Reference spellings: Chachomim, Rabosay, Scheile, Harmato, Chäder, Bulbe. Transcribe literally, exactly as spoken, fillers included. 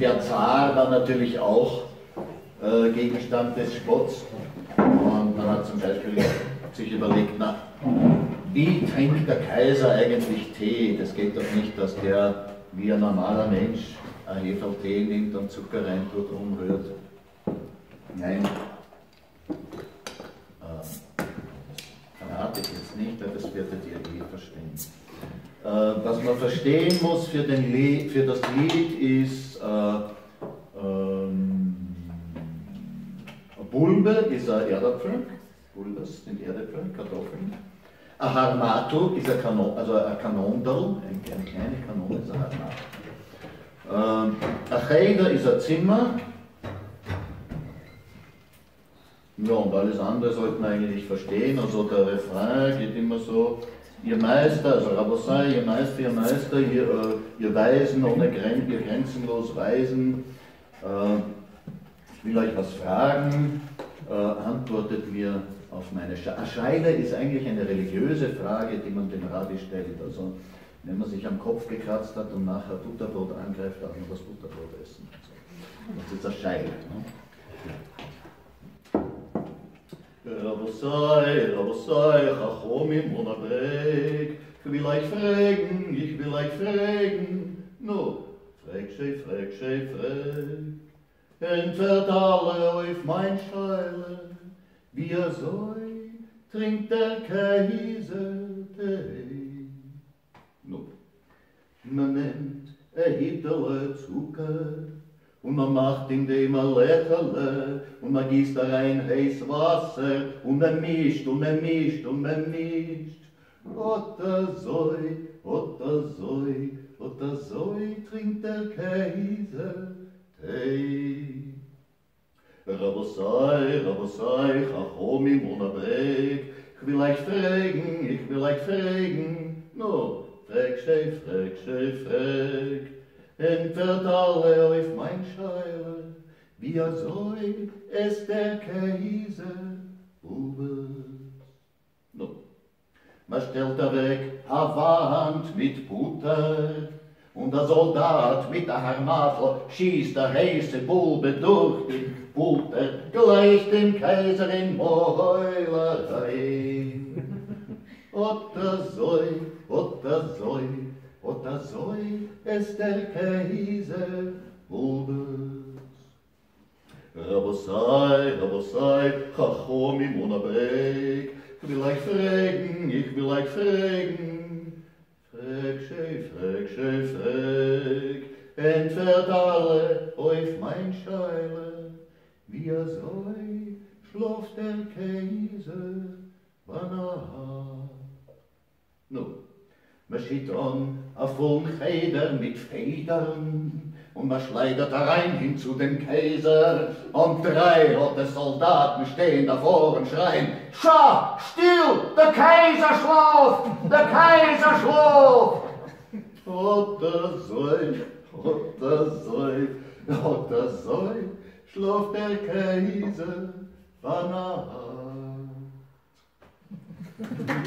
Der Zar war natürlich auch äh, Gegenstand des Spotts. Und man hat zum Beispiel sich überlegt, na, wie trinkt der Kaiser eigentlich Tee? Das geht doch nicht, dass der wie ein normaler Mensch ein Heferl Tee nimmt und Zucker reintut und umrührt. Nein. Verrate ich jetzt nicht, aber das werdet ihr eh verstehen. Äh, was man verstehen muss für, den Lied, für das Lied ist, äh, ähm, Bulbe ist ein Erdäpfel, Bulbes sind Erdäpfel, Kartoffeln. Ein Harmato ist ein Kanon, also ein Kanondel, eine kleine Kanone ist ein Harmato. Äh, ein Chäder ist ein Zimmer. Ja, und alles andere sollte man eigentlich verstehen. Also der Refrain geht immer so, ihr Meister, also Rabosay, ihr Meister, ihr Meister, ihr, äh, ihr Weisen ohne Grenzen, ihr grenzenlos Weisen, äh, ich will euch was fragen, äh, antwortet mir auf meine Scheile. Scheile ist eigentlich eine religiöse Frage, die man dem Rabbi stellt. Also wenn man sich am Kopf gekratzt hat und nachher Butterbrot angreift, darf man das Butterbrot essen. Das ist eine Scheile. Ne? Rabosay, Rabosay, Chachomim ohne Breg, ich will euch fragen, ich will euch fragen, no, frag schei, frag schei, frag, entfährt alle auf mein Scheile, wie er soll, trinkt der Kaiser Tee. No, man nimmt ein Hitterle Zucker, und man macht indem man Lächeln und man gießt da rein heiß Wasser und man mischt und man mischt und man mischt. Otter soll, Otter soll, Otter soll trinkt der Kaiser Tee. Rabosay, Rabosay, Chachomim ohne Breg, ich will euch fragen, ich will euch fragen, no, frag schei, frag schei, frag. Entfährt alle auf mein Scheile, wie er soll, es der Käse, Bubes. No. Man stellt er weg, a Wand mit Butter, und der Soldat mit der Harmatl schießt der heiße Bulbe durch die Butter, gleich dem Kaiser in Moheulerei. Otter soll, Otter soll, Otter soll es der Käse Bulbes. Rabosay, Rabosay, Chachomim ohne Breg, ich will euch fragen, ich will euch fragen, frag schei, frag schei, frag, entfährt alle auf mein Scheile, wie er soll, schlaft der Käse, wann er hat. No. Man schiebt an auf vollen Chäder mit Federn und man schleudert herein hin zu dem Kaiser. Und drei rote Soldaten stehen davor und schreien: Schau, still, der Kaiser schläft, der Kaiser schläft! Otter soll, Otter soll, Otter soll, schläft der Kaiser, wann er hat.